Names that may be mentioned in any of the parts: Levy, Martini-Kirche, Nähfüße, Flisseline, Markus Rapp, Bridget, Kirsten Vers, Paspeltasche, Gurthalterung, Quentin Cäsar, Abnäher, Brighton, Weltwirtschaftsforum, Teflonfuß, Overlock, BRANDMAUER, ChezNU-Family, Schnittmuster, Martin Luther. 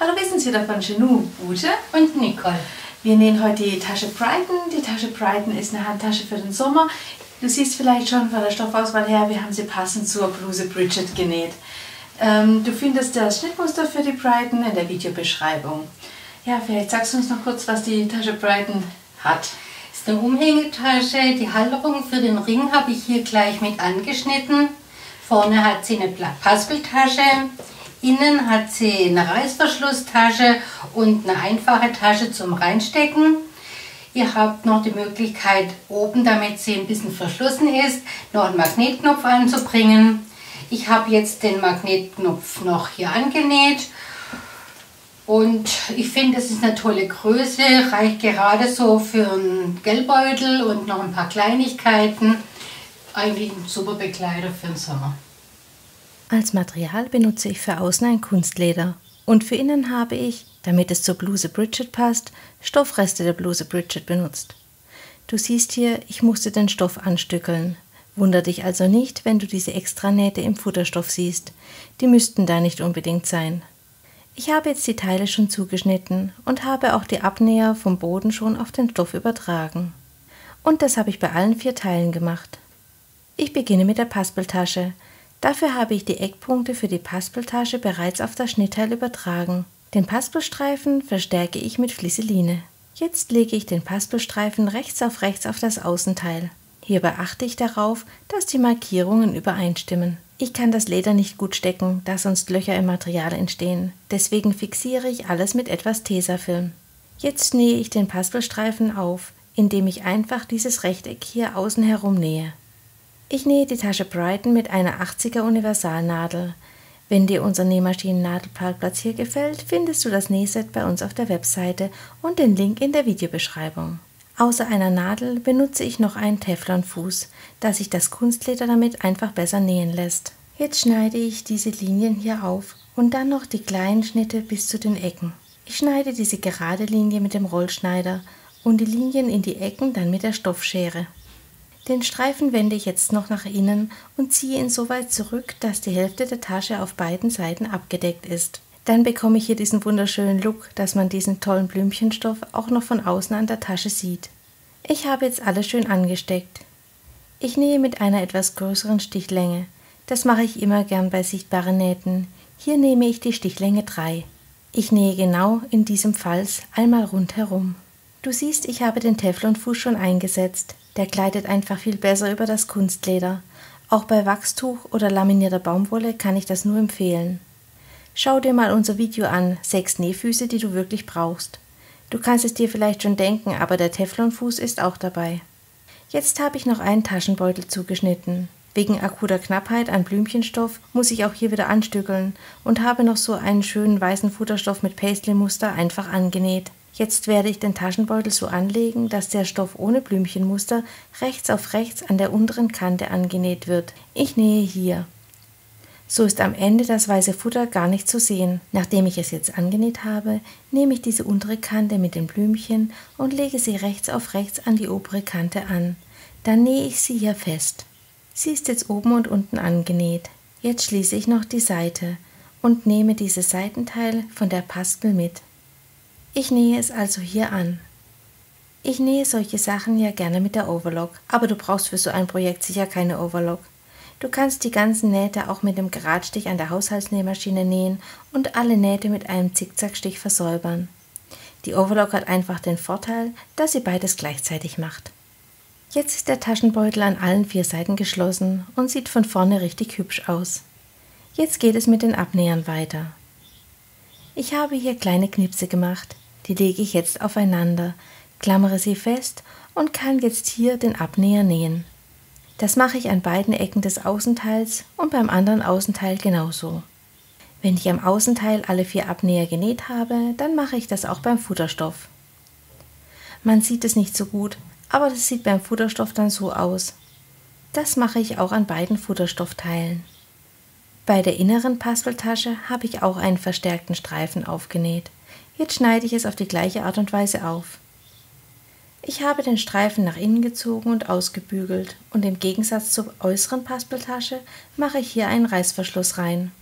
Hallo Wissenswitter von ChezNU, Ute und Nicole. Wir nähen heute die Tasche Brighton. Die Tasche Brighton ist eine Handtasche für den Sommer. Du siehst vielleicht schon von der Stoffauswahl her, wir haben sie passend zur Bluse Bridget genäht. Du findest das Schnittmuster für die Brighton in der Videobeschreibung. Ja, vielleicht sagst du uns noch kurz, was die Tasche Brighton hat. Das ist eine Umhängetasche. Die Halterung für den Ring habe ich hier gleich mit angeschnitten. Vorne hat sie eine Paspeltasche. Innen hat sie eine Reißverschlusstasche und eine einfache Tasche zum Reinstecken. Ihr habt noch die Möglichkeit, oben, damit sie ein bisschen verschlossen ist, noch einen Magnetknopf anzubringen. Ich habe jetzt den Magnetknopf noch hier angenäht. Und ich finde, das ist eine tolle Größe, reicht gerade so für einen Geldbeutel und noch ein paar Kleinigkeiten. Eigentlich ein super Bekleider für den Sommer. Als Material benutze ich für außen ein Kunstleder und für innen habe ich, damit es zur Bluse Bridget passt, Stoffreste der Bluse Bridget benutzt. Du siehst hier, ich musste den Stoff anstückeln. Wunder dich also nicht, wenn du diese Extranähte im Futterstoff siehst. Die müssten da nicht unbedingt sein. Ich habe jetzt die Teile schon zugeschnitten und habe auch die Abnäher vom Boden schon auf den Stoff übertragen. Und das habe ich bei allen 4 Teilen gemacht. Ich beginne mit der Paspeltasche. Dafür habe ich die Eckpunkte für die Paspeltasche bereits auf das Schnittteil übertragen. Den Paspelstreifen verstärke ich mit Flisseline. Jetzt lege ich den Paspelstreifen rechts auf das Außenteil. Hierbei achte ich darauf, dass die Markierungen übereinstimmen. Ich kann das Leder nicht gut stecken, da sonst Löcher im Material entstehen. Deswegen fixiere ich alles mit etwas Tesafilm. Jetzt nähe ich den Paspelstreifen auf, indem ich einfach dieses Rechteck hier außen herum nähe. Ich nähe die Tasche Brighton mit einer 80er Universalnadel. Wenn dir unser Nähmaschinen-Nadelparkplatz hier gefällt, findest du das Nähset bei uns auf der Webseite und den Link in der Videobeschreibung. Außer einer Nadel benutze ich noch einen Teflonfuß, da sich das Kunstleder damit einfach besser nähen lässt. Jetzt schneide ich diese Linien hier auf und dann noch die kleinen Schnitte bis zu den Ecken. Ich schneide diese gerade Linie mit dem Rollschneider und die Linien in die Ecken dann mit der Stoffschere. Den Streifen wende ich jetzt noch nach innen und ziehe ihn so weit zurück, dass die Hälfte der Tasche auf beiden Seiten abgedeckt ist. Dann bekomme ich hier diesen wunderschönen Look, dass man diesen tollen Blümchenstoff auch noch von außen an der Tasche sieht. Ich habe jetzt alles schön angesteckt. Ich nähe mit einer etwas größeren Stichlänge. Das mache ich immer gern bei sichtbaren Nähten. Hier nehme ich die Stichlänge 3. Ich nähe genau in diesem Falz einmal rundherum. Du siehst, ich habe den Teflonfuß schon eingesetzt. Der gleitet einfach viel besser über das Kunstleder. Auch bei Wachstuch oder laminierter Baumwolle kann ich das nur empfehlen. Schau dir mal unser Video an, 6 Nähfüße, die du wirklich brauchst. Du kannst es dir vielleicht schon denken, aber der Teflonfuß ist auch dabei. Jetzt habe ich noch einen Taschenbeutel zugeschnitten. Wegen akuter Knappheit an Blümchenstoff muss ich auch hier wieder anstückeln und habe noch so einen schönen weißen Futterstoff mit Paisley-Muster einfach angenäht. Jetzt werde ich den Taschenbeutel so anlegen, dass der Stoff ohne Blümchenmuster rechts auf rechts an der unteren Kante angenäht wird. Ich nähe hier. So ist am Ende das weiße Futter gar nicht zu sehen. Nachdem ich es jetzt angenäht habe, nehme ich diese untere Kante mit den Blümchen und lege sie rechts auf rechts an die obere Kante an. Dann nähe ich sie hier fest. Sie ist jetzt oben und unten angenäht. Jetzt schließe ich noch die Seite und nehme dieses Seitenteil von der Paspel mit. Ich nähe es also hier an. Ich nähe solche Sachen ja gerne mit der Overlock, aber du brauchst für so ein Projekt sicher keine Overlock. Du kannst die ganzen Nähte auch mit dem Geradstich an der Haushaltsnähmaschine nähen und alle Nähte mit einem Zickzackstich versäubern. Die Overlock hat einfach den Vorteil, dass sie beides gleichzeitig macht. Jetzt ist der Taschenbeutel an allen 4 Seiten geschlossen und sieht von vorne richtig hübsch aus. Jetzt geht es mit den Abnähern weiter. Ich habe hier kleine Knipse gemacht. Die lege ich jetzt aufeinander, klammere sie fest und kann jetzt hier den Abnäher nähen. Das mache ich an beiden Ecken des Außenteils und beim anderen Außenteil genauso. Wenn ich am Außenteil alle 4 Abnäher genäht habe, dann mache ich das auch beim Futterstoff. Man sieht es nicht so gut, aber das sieht beim Futterstoff dann so aus. Das mache ich auch an beiden Futterstoffteilen. Bei der inneren Paspeltasche habe ich auch einen verstärkten Streifen aufgenäht. Jetzt schneide ich es auf die gleiche Art und Weise auf. Ich habe den Streifen nach innen gezogen und ausgebügelt und im Gegensatz zur äußeren Paspeltasche mache ich hier einen Reißverschluss rein.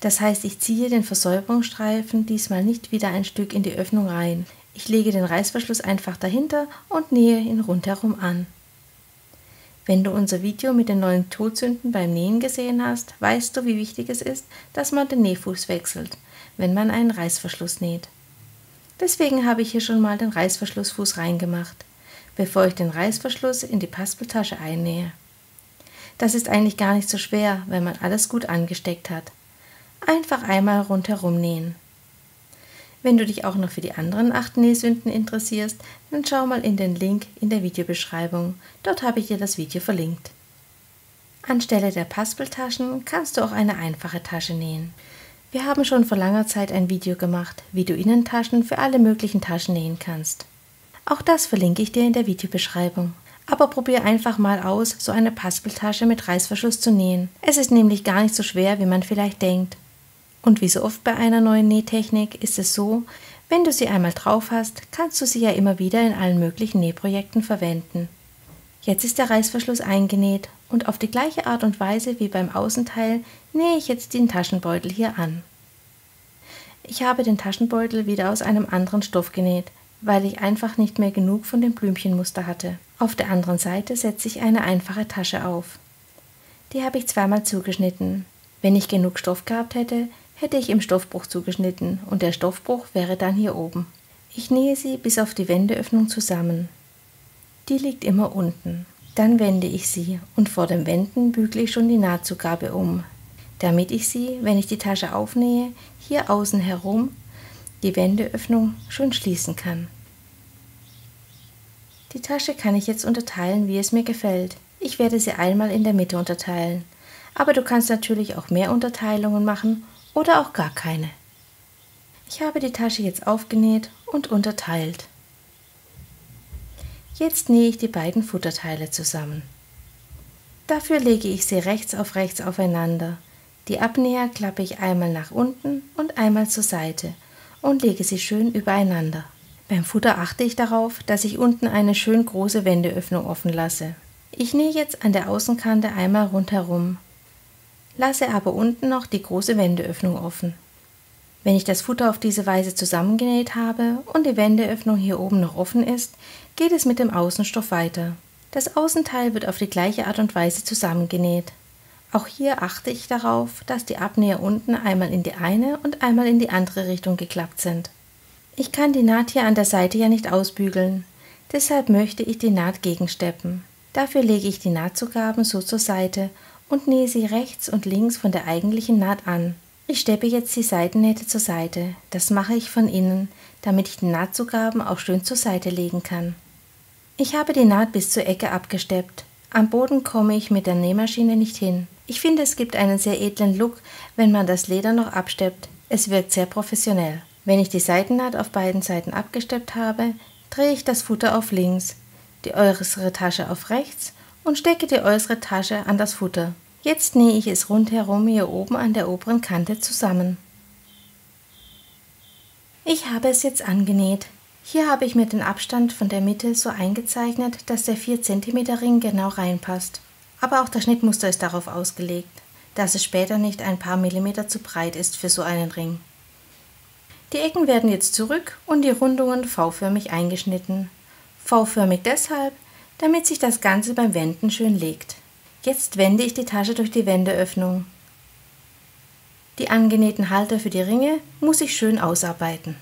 Das heißt, ich ziehe den Versäuberungsstreifen diesmal nicht wieder ein Stück in die Öffnung rein. Ich lege den Reißverschluss einfach dahinter und nähe ihn rundherum an. Wenn du unser Video mit den neuen Todsünden beim Nähen gesehen hast, weißt du, wie wichtig es ist, dass man den Nähfuß wechselt, wenn man einen Reißverschluss näht. Deswegen habe ich hier schon mal den Reißverschlussfuß reingemacht, bevor ich den Reißverschluss in die Paspeltasche einnähe. Das ist eigentlich gar nicht so schwer, wenn man alles gut angesteckt hat. Einfach einmal rundherum nähen. Wenn du dich auch noch für die anderen 8 Nähsünden interessierst, dann schau mal in den Link in der Videobeschreibung. Dort habe ich dir das Video verlinkt. Anstelle der Paspeltaschen kannst du auch eine einfache Tasche nähen. Wir haben schon vor langer Zeit ein Video gemacht, wie du Innentaschen für alle möglichen Taschen nähen kannst. Auch das verlinke ich dir in der Videobeschreibung. Aber probier einfach mal aus, so eine Paspeltasche mit Reißverschluss zu nähen. Es ist nämlich gar nicht so schwer, wie man vielleicht denkt. Und wie so oft bei einer neuen Nähtechnik ist es so, wenn du sie einmal drauf hast, kannst du sie ja immer wieder in allen möglichen Nähprojekten verwenden. Jetzt ist der Reißverschluss eingenäht und auf die gleiche Art und Weise wie beim Außenteil nähe ich jetzt den Taschenbeutel hier an. Ich habe den Taschenbeutel wieder aus einem anderen Stoff genäht, weil ich einfach nicht mehr genug von dem Blümchenmuster hatte. Auf der anderen Seite setze ich eine einfache Tasche auf. Die habe ich zweimal zugeschnitten. Wenn ich genug Stoff gehabt hätte, hätte ich im Stoffbruch zugeschnitten und der Stoffbruch wäre dann hier oben. Ich nähe sie bis auf die Wendeöffnung zusammen. Die liegt immer unten. Dann wende ich sie und vor dem Wenden bügle ich schon die Nahtzugabe um, damit ich sie, wenn ich die Tasche aufnähe, hier außen herum die Wendeöffnung schon schließen kann. Die Tasche kann ich jetzt unterteilen, wie es mir gefällt. Ich werde sie einmal in der Mitte unterteilen, aber du kannst natürlich auch mehr Unterteilungen machen oder auch gar keine. Ich habe die Tasche jetzt aufgenäht und unterteilt. Jetzt nähe ich die beiden Futterteile zusammen. Dafür lege ich sie rechts aufeinander. Die Abnäher klappe ich einmal nach unten und einmal zur Seite und lege sie schön übereinander. Beim Futter achte ich darauf, dass ich unten eine schön große Wendeöffnung offen lasse. Ich nähe jetzt an der Außenkante einmal rundherum, lasse aber unten noch die große Wendeöffnung offen. Wenn ich das Futter auf diese Weise zusammengenäht habe und die Wendeöffnung hier oben noch offen ist, geht es mit dem Außenstoff weiter. Das Außenteil wird auf die gleiche Art und Weise zusammengenäht. Auch hier achte ich darauf, dass die Abnäher unten einmal in die eine und einmal in die andere Richtung geklappt sind. Ich kann die Naht hier an der Seite ja nicht ausbügeln, deshalb möchte ich die Naht gegensteppen. Dafür lege ich die Nahtzugaben so zur Seite und nähe sie rechts und links von der eigentlichen Naht an. Ich steppe jetzt die Seitennähte zur Seite, das mache ich von innen, damit ich die Nahtzugaben auch schön zur Seite legen kann. Ich habe die Naht bis zur Ecke abgesteppt. Am Boden komme ich mit der Nähmaschine nicht hin. Ich finde, es gibt einen sehr edlen Look, wenn man das Leder noch absteppt. Es wirkt sehr professionell. Wenn ich die Seitennaht auf beiden Seiten abgesteppt habe, drehe ich das Futter auf links, die äußere Tasche auf rechts und stecke die äußere Tasche an das Futter. Jetzt nähe ich es rundherum hier oben an der oberen Kante zusammen. Ich habe es jetzt angenäht. Hier habe ich mir den Abstand von der Mitte so eingezeichnet, dass der 4 cm Ring genau reinpasst. Aber auch das Schnittmuster ist darauf ausgelegt, dass es später nicht ein paar Millimeter zu breit ist für so einen Ring. Die Ecken werden jetzt zurück und die Rundungen V-förmig eingeschnitten. V-förmig deshalb, damit sich das Ganze beim Wenden schön legt. Jetzt wende ich die Tasche durch die Wendeöffnung. Die angenähten Halter für die Ringe muss ich schön ausarbeiten.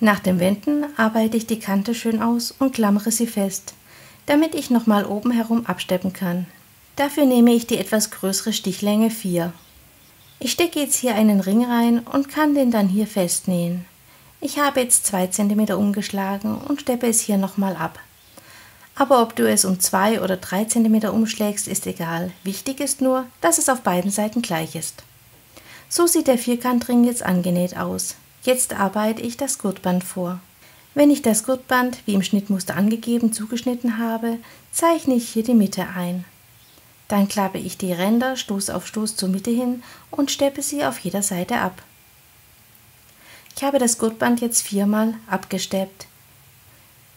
Nach dem Wenden arbeite ich die Kante schön aus und klammere sie fest, damit ich nochmal oben herum absteppen kann. Dafür nehme ich die etwas größere Stichlänge 4. Ich stecke jetzt hier einen Ring rein und kann den dann hier festnähen. Ich habe jetzt 2 cm umgeschlagen und steppe es hier nochmal ab. Aber ob du es um 2 oder 3 cm umschlägst, ist egal. Wichtig ist nur, dass es auf beiden Seiten gleich ist. So sieht der Vierkantring jetzt angenäht aus. Jetzt arbeite ich das Gurtband vor. Wenn ich das Gurtband, wie im Schnittmuster angegeben, zugeschnitten habe, zeichne ich hier die Mitte ein. Dann klappe ich die Ränder Stoß auf Stoß zur Mitte hin und steppe sie auf jeder Seite ab. Ich habe das Gurtband jetzt 4-mal abgesteppt.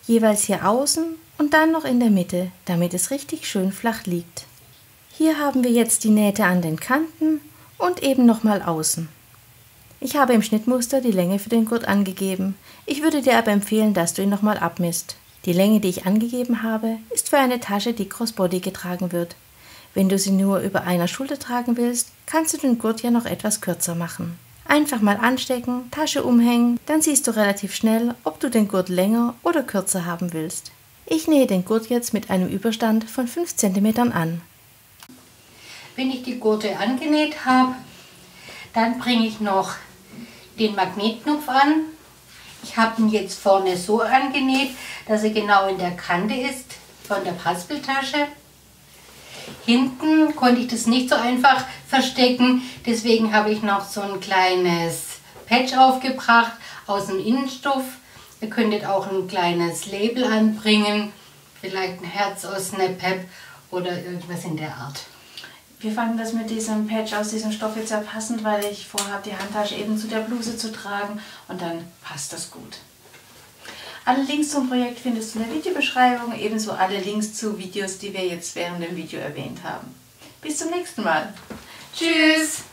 Jeweils hier außen und dann noch in der Mitte, damit es richtig schön flach liegt. Hier haben wir jetzt die Nähte an den Kanten und eben nochmal außen. Ich habe im Schnittmuster die Länge für den Gurt angegeben. Ich würde dir aber empfehlen, dass du ihn nochmal abmisst. Die Länge, die ich angegeben habe, ist für eine Tasche, die Crossbody getragen wird. Wenn du sie nur über einer Schulter tragen willst, kannst du den Gurt ja noch etwas kürzer machen. Einfach mal anstecken, Tasche umhängen, dann siehst du relativ schnell, ob du den Gurt länger oder kürzer haben willst. Ich nähe den Gurt jetzt mit einem Überstand von 5 cm an. Wenn ich die Gurte angenäht habe, dann bringe ich noch den Magnetknopf an. Ich habe ihn jetzt vorne so angenäht, dass er genau in der Kante ist von der Paspeltasche. Hinten konnte ich das nicht so einfach verstecken, deswegen habe ich noch so ein kleines Patch aufgebracht aus dem Innenstoff. Ihr könntet auch ein kleines Label anbringen, vielleicht ein Herz aus Nepep oder irgendwas in der Art. Wir fanden das mit diesem Patch aus diesem Stoff jetzt sehr passend, weil ich vorhabe, die Handtasche eben zu der Bluse zu tragen und dann passt das gut. Alle Links zum Projekt findest du in der Videobeschreibung, ebenso alle Links zu Videos, die wir jetzt während dem Video erwähnt haben. Bis zum nächsten Mal. Tschüss!